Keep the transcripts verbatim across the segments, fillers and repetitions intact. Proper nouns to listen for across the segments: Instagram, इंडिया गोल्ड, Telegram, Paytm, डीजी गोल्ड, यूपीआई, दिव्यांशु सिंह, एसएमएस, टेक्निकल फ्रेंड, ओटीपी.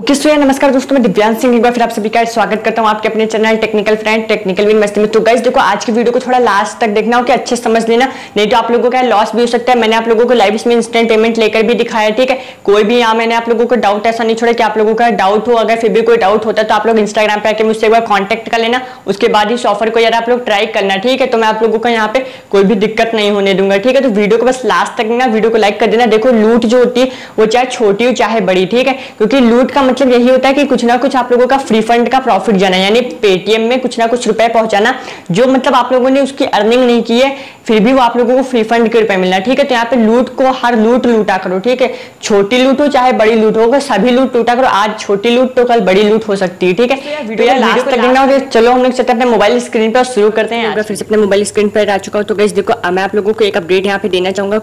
Okay okay, so, नमस्कार दोस्तों, मैं दिव्यांशु सिंह एक बार फिर आप सभी का स्वागत करता हूं आपके अपने channel टेक्निकल फ्रेंड technical win मस्ती में। तो गाइस देखो, आज की वीडियो को थोड़ा लास्ट तक देखना हो कि अच्छे समझ लेना, नहीं तो आप लोगों का लॉस भी हो सकता है। मैंने आप लोगों को लाइव इसमें इंस्टेंट पेमेंट लेकर भी दिखाया, ठीक है। कोई भी यहाँ मैंने आप लोगों को डाउट ऐसा नहीं छोड़ा कि आप लोगों का डाउट हो। अगर फिर भी कोई डाउट होता है तो आप लोग इंस्टाग्राम पर आकर मुझसे एक बार कॉन्टैक्ट कर लेना, उसके बाद इस ऑफर को यार आप लोग ट्राई करना, ठीक है। तो मैं आप लोगों को यहाँ पे कोई भी दिक्कत नहीं होने दूंगा, ठीक है। तो वीडियो को बस लास्ट तक देखना, वीडियो को लाइक कर देना। देखो, लूट जो होती है वो चाहे छोटी हो चाहे बड़ी, ठीक है, क्योंकि लूट का मतलब यही होता है कि कुछ ना कुछ आप लोगों का फ्री फंड का प्रॉफिट जाना, यानी पेटीएम में कुछ ना कुछ रुपए पहुंचाना, जो मतलब आप लोगों ने उसकी अर्निंग नहीं की है, फिर भी वो आप लोगों को फ्री फंड के रुपए मिलना, ठीक है। तो यहाँ पे लूट को हर लूट लूटा करो, ठीक है। छोटी लूट हो चाहे बड़ी लूट हो, सभी लूट लूटा करो। आज छोटी लूट तो कल बड़ी लूट हो सकती है, ठीक है। तो यार लास्ट तक ना हो, चलो हम लोग चलते हैं अपने मोबाइल स्क्रीन पर, शुरू करते हैं। फिर से अपने मोबाइल स्क्रीन पर आ चुका हूँ। तो गाइस देखो, मैं आप लोगों को एक अपडेट यहाँ पे देना चाहूंगा।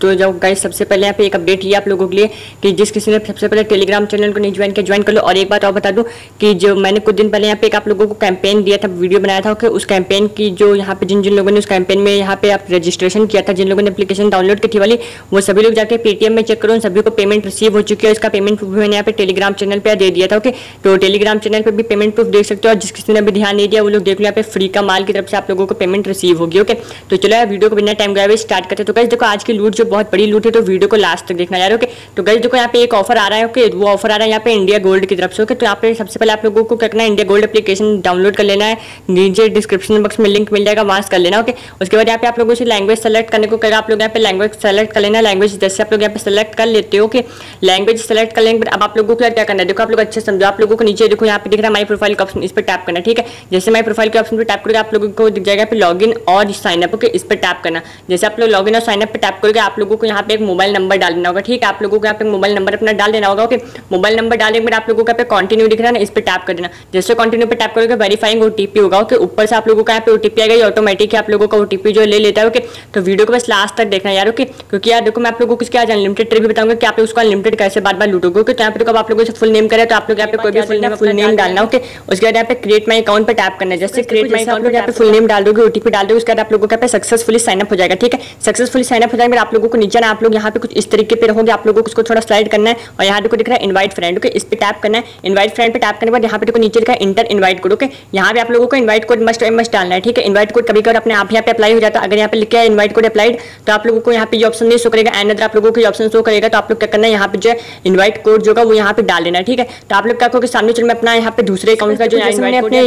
तो जब गाइस सबसे पहले यहाँ पे एक अपडेट ये आप लोगों के लिए कि जिस किसी ने सबसे पहले टेलीग्राम चैनल को नहीं ज्वाइन किया, ज्वाइन कर लो। और एक बात और बता दूं कि जो मैंने कुछ दिन पहले यहाँ पे एक आप लोगों को कैंपेन दिया था, वीडियो बनाया था कि उस कैंपेन की जो यहाँ पे जिन जिन लोगों ने उस कैंपेन में यहाँ पे आप रजिस्ट्रेशन किया था, जिन लोगों ने एप्लीकेशन डाउनलोड की थी वाली, वो सभी लोग जाकर पेटीएम में चेक करो, सभी को पेमेंट रिसीव हो चुकी है। इसका पेमेंट प्रूफ मैंने यहाँ पे टेलीग्राम चैनल पर दे दिया था, ओके। तो टेलीग्राम चैनल पर भी पेमेंट प्रूफ देख सकते हो, और जिस किसी ने भी ध्यान नहीं दिया वो लोग देख लो, यहाँ पे फ्री का माल की तरफ से आप लोगों को पेमेंट रिसीव होगी, ओके। तो चलो वीडियो को बिना टाइम गए स्टार्ट करते। तो गाइस देखो, आज की लूट बहुत बड़ी लूट है, तो वीडियो को लास्ट तक देखना यार, ओके। तो गाइस देखो, यहाँ पे एक ऑफर आ रहा है, ओके। वो ऑफर आ रहा है यहाँ पे इंडिया गोल्ड की तरफ से, ओके। तो यहाँ पे सबसे पहले आप लोगों को क्या करना है, इंडिया गोल्ड एप्लीकेशन डाउनलोड कर लेना है। नीचे डिस्क्रिप्शन बॉक्स में लिंक मिल जाएगा, वहां से कर लेना, ओके। उसके बाद यहाँ पे आप लोगों से लैंग्वेज सेलेक्ट करने को कहेगा, आप लोग यहाँ पे लैंग्वेज सेलेक्ट कर लेना। लैंग्वेज जैसे आप लोग यहाँ पे सेलेक्ट कर लेते हो, ओके। लैंग्वेज सेलेक्ट कर लेने पर अब आप लोगों को क्या करना है, देखो आप लोग अच्छे समझो। आप लोगों को नीचे देखो यहाँ पे दिख रहा है माई प्रोफाइल का ऑप्शन, इस पर टैप करना, ठीक है। जैसे माई प्रोफाइल के ऑप्शन पर टैप करोगे आप लोगों को दिख जाएगा लॉग इन और साइन अप, ओके। इस पर टैप करना। जैसे आप लोग लॉग इन और साइन अप पर टैप करोगे, आप लोगों को यहाँ पे एक मोबाइल नंबर डाल देना होगा, ठीक है। आप लोगों को यहाँ पे मोबाइल नंबर अपना डाल देना होगा, ओके। मोबाइल नंबर डालने के बाद आप लोगों को यहाँ पे कंटिन्यू दिख रहा है ना, इस पे टैप कर देना। जैसे कंटिन्यू पे टैप करोगे वेरीफाइंग ओटीपी होगा, ओके। ऊपर से आप लोगों का यहाँ पे ओटीपी आएगा, ये ऑटोमेटिक आप लोगों का ओटीपी जो ले लेता है, ओके। तो वीडियो को बस लास्ट तक देखना यार, ओके, क्योंकि यार देखो मैं आप लोगों को इसके आज अनलिमिटेड ट्रिक भी बताऊंगा कि आप लोग उसको अनलिमिटेड कैसे बार बार लूटोगे, ओके। तो यहाँ पे आप लोगों से फुल नेम करें तो आप लोग यहाँ पे कोई भी फुल नेम डालना, ओके। उसके बाद यहाँ पे क्रिएट माई अकाउंट पर टैप करना। जैसे क्रिएट माई अकाउंट यहाँ पे फुल नेम डाल दोगे, ओटीपी डाल दोगे, उसके बाद आप लोगों का सक्सेसफुली साइन अप हो जाएगा, ठीक है। सक्सेसफुली साइन अप हो जाएगा। आप लोगों को नीचे ना आप लोग यहाँ पे कुछ इस तरीके पे रहोगे, आप लोगों को उसको थोड़ा स्लाइड करना है और यहाँ देखो दिख रहा है इनवाइट फ्रेंड, ओके। इस पे टैप करना है। इनवाइट फ्रेंड पे टैप करने के बाद यहाँ पे देखो नीचे दिखा इंटर इनवाइट कोड, ओके। यहाँ पे आप लोगों को इनवाइट कोड मस्ट मस्ट डालना है, ठीक है। इनवाइट कोड कभी कभी अपने आप यहाँ पे अप्लाई हो जाता है। अगर यहाँ पे लिखा है इनवाइट कोड अप्लाइड तो आप लोगों को यहाँ पे ऑप्शन नहीं शो करेगा, एंड आप लोगों को ऑप्शन शो करेगा। तो आप लोग क्या करना है, यहाँ पे जो है इनवाइट कोड जो होगा वो यहाँ पे डाल देना, ठीक है। तो आप लोग क्या करोगे, सामने चलो मैं अपना यहाँ पे दूसरे अकाउंट का जो है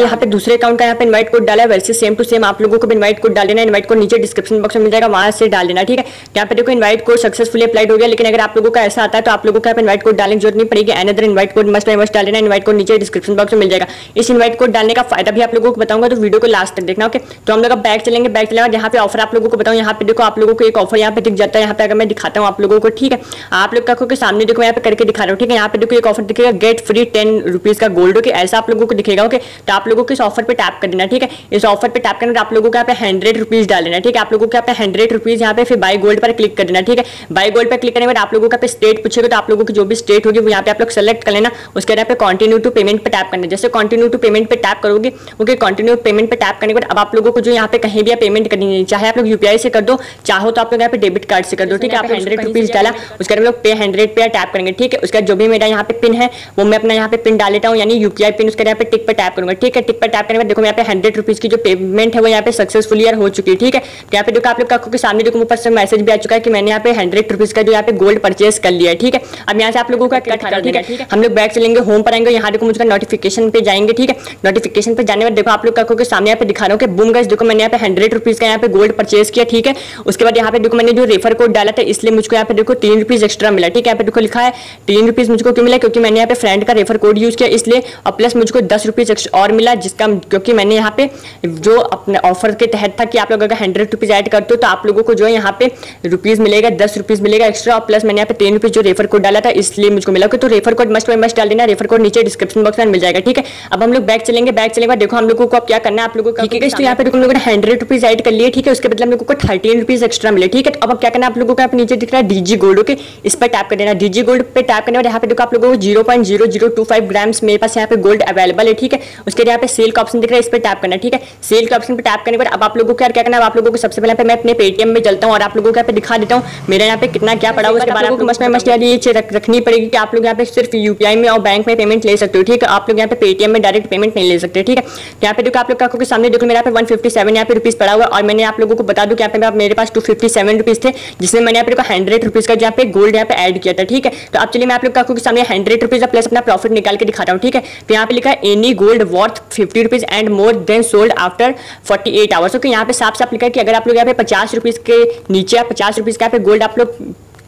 यहाँ पे दूसरे अकाउंट का यहाँ पे इनवाइट कोड डाला है, वैसे सेम टू सेम आप लोगों को इनवाइट कोड डाल देना। इनवाइट कोड नीचे डिस्क्रिप्शन बॉक्स में मिल जाएगा, वहां से डाल देना, ठीक है। यहाँ पे देखो इनवाइट कोड सक्सेसफुली अप्लाइड हो गया। लेकिन अगर आप लोगों का ऐसा आता है तो आप लोगों का इनवाइट कोड डालने की जरूरत नहीं पड़ेगी, another invite code must must डाल देना। इनवाइट कोड नीचे डिस्क्रिप्शन बॉक्स में मिल जाएगा। इस इनवाइट कोड डालने का फायदा भी आप लोगों को बताऊंगा, तो वीडियो को लास्ट तक देखना, ओके। तो हम लोग अब बैक चलेंगे बैक चलेंगे यहाँ पे ऑफर आप लोगों को बताऊं। यहाँ पे देखो आप लोगों को एक ऑफर यहाँ पे दिख जाता है, यहाँ पे अगर मैं दिखाता हूँ आप लोगों को, ठीक है। आप लोग का सामने देखो यहाँ पे करके दिखा रहा हूँ, ठीक है। यहाँ पे देखो एक ऑफर दिखेगा, गेट फ्री टेन रुपीज का गोल्ड, ओके। ऐसा आप लोगों को दिखेगा, ओके। तो आप लोगों को इस ऑफर पर टैप कर देना, ठीक है। इस ऑफर पर टैप करना, आप लोगों को यहाँ पे हंड्रेड रुपीज डाल देना, ठीक है। आप लोगों को यहाँ पे हंड्रेड रुपीज यहाँ पे फिर बाय गोल्ड पर क्लिक कर देना, ठीक है। बाय गोल्ड पर क्लिक करने के बाद आप लोगों का पे स्टेट पूछेगा, तो आप लोगों की जो भी स्टेट होगी वो यहाँ पे आप लोग सेलेक्ट कर लेना। उसके बाद यहाँ पे कंटिन्यू टू पेमेंट पे टैप करना है। जैसे कंटिन्यू टू पेमेंट पे टैप करोगे, ओके, कंटिन्यू पेमेंट पे टैप करने के बाद अब आप लोगों को जो यहाँ पे कहीं भी पेमेंट करनी है, चाहे आप लोग यूपीआई से कर दो, चाहो तो आप लोग यहाँ पे डेबिट कार्ड से कर दो, ठीक है। आप हंड्रेड रुपीज डाला, उसके बाद हम लोग पे हंड्रेड पे टैप करेंगे, ठीक है। उसका जो भी मेरा यहाँ पे पिन है वो मैं अपना यहाँ पे पिन डाल लेता हूँ, यानी यूपीआई पिन। उसके यहाँ पे टिक पर टैप करूंगा, ठीक है। टिक पर टैप करने के बाद देखो यहाँ पे हंड्रेड रुपीज की जो पेमेंट है वो यहाँ पे सक्सेसफुली हो चुकी है, ठीक है। यहाँ पे देखो आप लोग के सामने देखो ऊपर से मैसेज भी आ चुका है कि मैंने यहाँ पे हंड्रेड रुपीज का जो यहाँ पे गोल्ड परचेस कर लिया है, ठीक है। अब यहाँ से आप लोगों का कट कर, ठीक है। हम लोग बैक चलेंगे, होम पर आएंगे, यहाँ देखो मुझे नोटिफिकेशन पे जाएंगे, ठीक है। नोटिफिकेशन पे जाने बाद देखो आप लोग का सामने यहाँ पे दिखा रहा हूँ कि बूम गाइस, देखो मैंने यहाँ पे हंड्रेड रुपीज का यहाँ पे गोल्ड परचेस किया, ठीक है। उसके बाद यहाँ पे देखो मैंने जो रेफर कोड डाला था इसलिए मुझको यहाँ पे देखो तीन रुपीज एक्स्ट्रा मिला, ठीक है। यहाँ पे देखो लिखा है तीन रुपीज मुझको क्यों मिला, क्योंकि मैंने यहाँ पे फ्रेंड का रेफर कोड यूज किया इसलिए, और प्लस मुझको दस रुपीज और मिला जिसका, क्योंकि मैंने यहाँ पे जो अपने ऑफर के तहत था कि आप लोग अगर हंड्रेड रुपीज ऐड करते हो तो आप लोगों को जो है यहाँ पे रुपीज मिलेगा, दस रुपीज मिलेगा एक्स्ट्रा, और प्लस मैंने यहाँ पे तीन रुपीज जो रेफर कोड डाला था इसलिए मुझको मिला। तो रेफर कोड मस्ट मस्ट डाल देना, रेफर कोड नीचे डिस्क्रिप्शन बॉक्स में मिल जाएगा, ठीक है। अब हम लोग बैक चलेंगे बैक चलेंगे देखो हम लोगों को क्या करना है, आप लोगों को यहाँ पे लोगों ने हंड्रेड रुपीज ऐड कर लिए, ठीक है। उसके बदले हम लोगों को थर्टीन रुपीज एक्स्ट्रा मिले, ठीक है। अब क्या करना आप लोगों को, नीचे दिख रहा है डीजी गोल्ड, ओके। इस पर टैप कर देना। डीजी गोल्ड पे टैप करने वाले यहाँ पे देखो आप लोगों को zero point zero zero two five grams मेरे पास यहाँ पे गोल्ड अवेलेबल है, ठीक है। उसके यहाँ पे सेल का ऑप्शन दिख रहा है, इस पर टैप करना, ठीक है। सेल के ऑप्शन पर टैप करने के बाद अब आप लोगों को क्या करना है, आप लोगों को सबसे पहले मैं अपने पेटीएम में चलता हूँ और आप लोगों को यहाँ पे दिखा देता हूँ मेरा यहाँ पे कितना क्या पड़ा हुआ उसके बारे में आपको मसला मसला ये चीज रखनी पड़ेगी कि आप लोग यहाँ पे सिर्फ यूपीआई में और बैंक में पेमेंट ले सकते हो, ठीक है। आप लोग यहाँ पे पेटीएम में डायरेक्ट पेमेंट नहीं ले सकते, ठीक है। यहाँ पे देखो आप लोग आपको सामने देखो मेरा वन फिफ्टी सेवन यहाँ पे रुपीज पड़ा हुआ और मैंने आप लोगों को बता दूँ यहाँ पे मेरे पास टू फिफ्टी सेवन रुपीज थे जिसमें मैंने आप लोग को हंड्रेड रुपीज का यहाँ पे गोल्ड यहाँ पे एड किया था, ठीक है। तो आप चलिए मैं आप लोग आपको सामने हंड्रेड रुपीज का प्लस अपना प्रॉफिट निकाल के दिखाता हूँ, ठीक है। तो यहाँ पे लिखा है any gold worth fifty rupees and more than sold after forty eight hours. Okay, यहाँ पे साफ साफ लिखा है कि अगर आप लोग यहाँ पे पचास रुपीज के नीचे पचास रुपीज का यहाँ पे गोल्ड आप लोग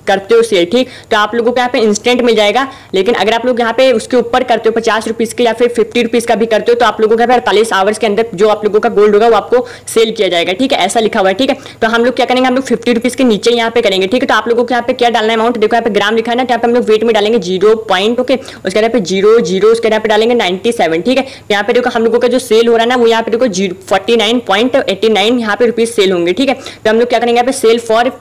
करते हो सेल, ठीक, तो आप लोगों को यहाँ पे इंस्टेंट मिल जाएगा। लेकिन अगर आप लोग यहाँ पे उसके ऊपर करते हो पचास रुपीज के या फिर फिफ्टी रुपीज का भी करते हो तो आप लोगों का अड़तालीस आवर्स के अंदर जो आप लोगों का गोल्ड होगा वो आपको सेल किया जाएगा, ठीक है, ऐसा लिखा हुआ है, ठीक है। तो हम लोग क्या करेंगे, हम लोग फिफ्टी रुपीज के नीचे यहाँ पे करेंगे, ठीक है। तो आप लोगों को यहाँ पे क्या डालना है अमाउंट, देखो यहाँ पे ग्राम लिखा है ना, यहाँ पे हम लोग वेट में डालेंगे जीरो पॉइंट, ओके, उसके यहाँ पे जीरो जीरो उसके यहाँ पे डालेंगे नाइन्टी सेवन, ठीक है। यहाँ पे देखो हम लोगों का जो सेल हो रहा है ना वो यहाँ पे देखो zero forty nine point eighty nine यहाँ पे रुपीज सेल होंगे, ठीक है। तो हम लोग क्या करेंगे यहाँ पे sell for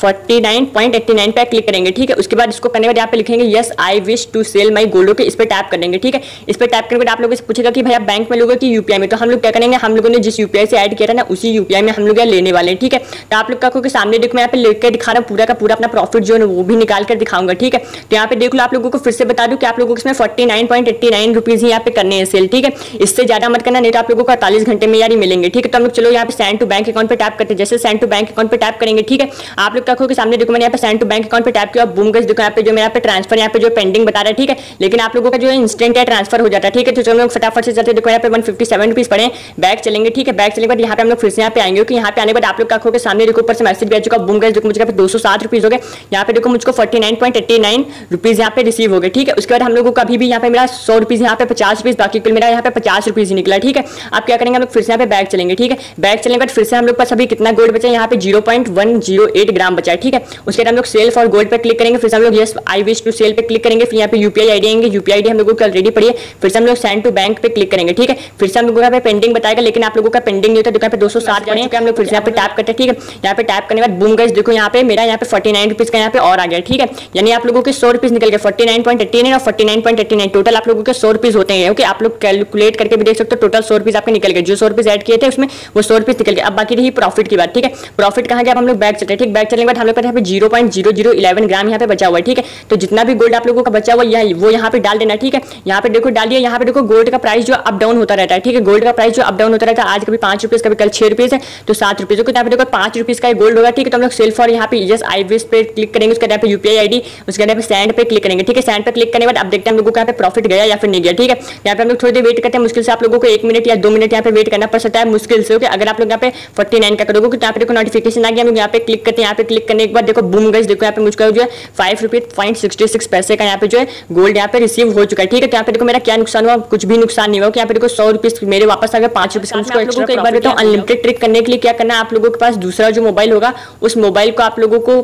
forty nine point eighty nine पे क्लिक करेंगे, ठीक है। उसके बाद इसको करने के बाद यहाँ पे लिखेंगे yes I wish to sell my gold, के इस पे टैप करेंगे, ठीक है। इस पे टैप करने के बाद आप लोगों से पूछेगा कि भाई आप बैंक में लोगे कि यूपीआई में, तो हम लोग क्या करेंगे, हम लोगों ने जिस यूपीआई से ऐड किया था ना उसी यूपीआई में हम लोग लेने वाले हैं, ठीक है। तो आप लोग का सामने देखो मैं यहाँ पे लेकर दिखा रहा हूँ पूरा का पूरा अपना प्रॉफिट जो है वो भी निकाल कर दिखाऊंगा, ठीक है। तो यहाँ पे देख लो आप लोगों को फिर से बता दूँ कि आप लोगों को इसमें forty nine point eighty nine rupees यहाँ पे करने हैं सेल, ठीक है। इससे ज्यादा मत करना नहीं तो आप लोगों को अड़तालीस घंटे में यार मिलेंगे, ठीक है। तो हम लोग चलो यहाँ पे सेंड टू बैंक अकाउंट पे टैप करते हैं, जैसे सेंड टू बैंक अकाउंट पे टैप करेंगे, ठीक है। आप लोग के सामने देखो मैंने यहाँ पे सेंड टू बैंक अकाउंट पे टैप किया, बूम गाइस देखो यहाँ पे जो मेरा पे ट्रांसफर यहाँ पे जो पेंडिंग बता रहा है, ठीक है। लेकिन आप लोगों का जो है इंस्टेंट है ट्रांसफर हो जाता है, ठीक है। तो चलो लोग फटाफट से चलते, देखो यहाँ पे वन फिफ्टी सेवन रुपीज पड़े, बैक चलेंगे, ठीक है। बैक चलने के बाद यहाँ पे हम लोग फिर से यहाँ पे आएंगे, यहाँ पे आने के बाद आप लोग आंखों के सामने देखो ऊपर से मैसेज भी आ चुका, बूम गाइस देखो मुझे यहाँ पे दो सौ सात रुपीज हो गए, यहाँ पे देखो मुझको forty nine point eighty nine rupees यहाँ पे रिसीव हो गए, ठीक है। उसके बाद हम लोगों का भी यहाँ पे मेरा सौ रुपीज यहाँ पे पचास रुपीज बाकी कुल मेरा यहाँ पे पचास रुपीज निकला, ठीक है। आप क्या करेंगे हम लोग फिर से यहाँ पे बैक चलेंगे, ठीक है। बैक चलने के बाद फिर से हम लोग पास अभी कितना गोल्ड बचा है, यहाँ पे zero point one zero eight gram बचा है, ठीक है। उसके बाद हम लोग सेल फॉर गोल्ड पे क्लिक करेंगे, फिर हम लोग yes I wish to sell पे क्लिक करेंगे, फिर यहाँ पे यूपीआई आईडी आएंगे, यूपीआई आईडी हम लोगों को ऑलरेडी पड़ी है, फिर से हम लोग सेंड टू बैंक पे क्लिक करेंगे, ठीक है। फिर से हम लोगों का पेंडिंग बताएगा लेकिन आप लोगों का पेंडिंग नहीं होता, देखो यहाँ पे दो सौ सात जाने हम लोग फिर से यहाँ पे टैप करते हैं, ठीक है। यहाँ पे टैप करने के बाद बूम गाइस देखो यहाँ पे मेरा यहाँ पे फोर्टी नाइन रुपीज का यहाँ पे और आ गया, ठीक है। यानी आप लोगों के सौ रुपीज निकल गए, forty nine point eighty nine और forty nine point eighty nine total आप लोगों के सौ रुपीज होते हैं, ओके। आप लोग कैलकुलेट करके भी देख सकते हो, टोटल सौ रुपीज आपके निकल गए, जो सौ रुपीज एड किए थे उसमें वो सौ रुपीज निकल गए। अब बाकी रही प्रॉफिट की बात, ठीक है। प्रॉफिट कहाँ गया, हम लोग बैक चलते हैं, ठीक। बैक चलने के बाद हम लोग यहाँ पे zero point zero zero eleven gram यहाँ पे बचा हुआ है, ठीक है। तो जितना भी गोल्ड आप लोगों का बचा हुआ है वो यहाँ पे डाल देना, ठीक है। यहाँ पे देखो डालिए, यहाँ पे देखो गोल्ड का प्राइस जो अप डाउन होता रहता है, ठीक है। गोल्ड का प्राइस जो अप डाउन होता रहता है, आज कभी पांच रुपीज कभी कल छह रुपीज है तो सात रुपीज को यहाँ पे देखो पांच रुपीज का गोल्ड होगा, ठीक है। तो हम लोग सेल फॉर यहाँ पे यस आई विश पे क्लिक करेंगे, उसके यहाँ पे यूपीआई आईडी, उसके यहाँ पे सेंड पे क्लिक करेंगे, ठीक है। सेंड पे क्लिक करने के बाद अब देखते हैं हम लोगों का यहाँ पे प्रॉफिट गया या फिर नहीं गया, ठीक है। यहाँ पे हम लोग थोड़ी देर वेट करते हैं, मुश्किल से आप लोगों को एक मिनट या दो मिनट यहाँ पे वेट करना पड़ सकता है मुश्किल से, ओके। अगर आप लोग यहाँ पे फोर्टी नाइन का करोगे तो यहाँ पे देखो नोटिफिकेशन आ गया, हम लोग यहाँ पे क्लिक करते हैं, यहाँ पे क्लिक करने के बाद देखो बूम गाइस देखो यहाँ पे मुझको जो है five rupees point sixty six पैसे का यहाँ पे जो है गोल्ड यहाँ पे रिसीव हो चुका है, ठीक है। तो यहाँ पे देखो मेरा क्या नुकसान हुआ, कुछ भी नुकसान नहीं हुआ, यहाँ पे देखो सौ रुपीज मेरे वापस आ गए, पांच रुपीज। एक बार बताओ, अनलिमिटेड ट्रिक करने के लिए क्या करना है, आप लोगों के पास दूसरा जो मोबाइल होगा उस मोबाइल को आप लोगों को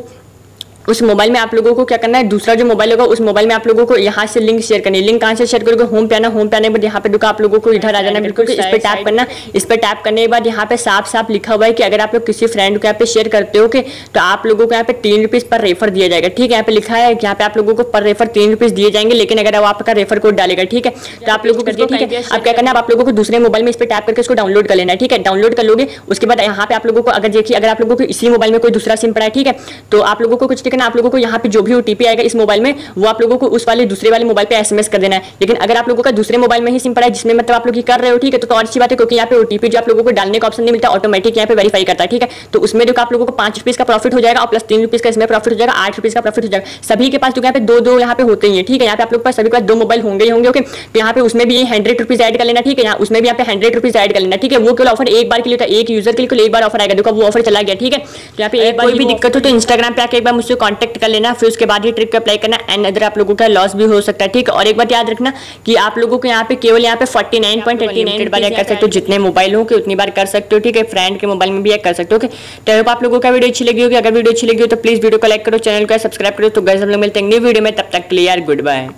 उस मोबाइल में आप लोगों को क्या करना है, दूसरा जो मोबाइल होगा उस मोबाइल में आप लोगों को यहाँ से लिंक शेयर करनी है। लिंक कहाँ से शेयर करोगे, होम पे आना, होम पे आने के बाद यहाँ पे देखो आप लोगों को इधर आ जाना, बिल्कुल इस पे टैप करना। इस पे टैप करने के बाद यहाँ पे साफ साफ लिखा हुआ है कि अगर आप लोग किसी फ्रेंड को यहाँ पे शेयर करते हो के तो आप लोगों को यहाँ पे तीन रुपीज पर रेफर दिया जाएगा, ठीक है। यहाँ पे लिखा है यहाँ पे आप लोगों को पर रेफर तीन रुपीज दिए जाएंगे, लेकिन अगर आपका रेफर कोड डालेगा, ठीक है, तो आप लोगों को ठीक है। अब क्या करना है, आप लोगों को दूसरे मोबाइल में इस पे टैप करके उसको डाउनलोड कर लेना, ठीक है। डाउनलोड कर लोगे उसके बाद यहाँ पे आप लोगों को अगर देखिए अगर आप लोगों को इसी मोबाइल में कोई दूसरा सिम पड़ा है, ठीक है, तो आप लोगों को कुछ आप लोगों को यहाँ पे जो भी ओटीपी आएगा इस मोबाइल में वो आप लोगों को उस वाले दूसरे वाले मोबाइल पे एसएमएस कर देना है। लेकिन अगर आप लोगों का दूसरे मोबाइल में ही सिम पड़ा है जिसमें मतलब आप लोग कर रहे हो, ठीक है, तो, तो और अच्छी बात है, क्योंकि यहाँ पे ओटीपी जो आप लोगों को डालने का ऑप्शन नहीं मिलता, ऑटोमेटिक यहाँ पे वेरीफाई करता है, ठीक है। तो उसमें देखो आप लोगों को पांच रुपीज का प्रॉफिट हो जाएगा और प्लस तीन रुपीज का इसमें प्रॉफिट हो जाएगा, आठ रुपीज का प्रॉफिट हो जाएगा। सभी के पास जो यहाँ पे दो दो यहाँ पे होते ही है, ठीक है। यहाँ पे आप लोग सभी के पास दो मोबाइल होंगे ही होंगे, ओके। तो यहाँ पे उसमें भी हंड्रेड रुपीज एड कर लेना, ठीक है। यहाँ उसमें भी यहाँ पे हंड्रेड रुपीज एड कर लेना, ठीक है। वो केवल ऑफर एक बार के लिए होता है, एक यूजर के लिए एक बार ऑफर आएगा, देखो वो ऑफर चला गया, ठीक है। यहाँ पे एक बार भी दिक्कत हो तो इंस्टाग्राम पे आके एक बार मुझसे कांटेक्ट कर लेना, फिर उसके बाद ही ट्रिक अप्लाई करना, एंड अदर आप लोगों का लॉस भी हो सकता है, ठीक। और एक बात याद रखना कि आप लोगों को यहाँ पे केवल यहाँ पे forty nine point eighty nine बार कर सकते हो, जितने मोबाइल हो उतनी बार कर सकते हो, ठीक है। फ्रेंड के मोबाइल में भी कर सकते हो, ओके। तो आप लोगों का वीडियो अच्छी लगी होगी, अगर वीडियो अच्छी लगी हो तो प्लीज वीडियो को लाइक करो, चैनल को सब्सक्राइब करो। तो गाइस हम लोग मिलते हैं नई वीडियो में, तब तक के लिए यार गुड बाय।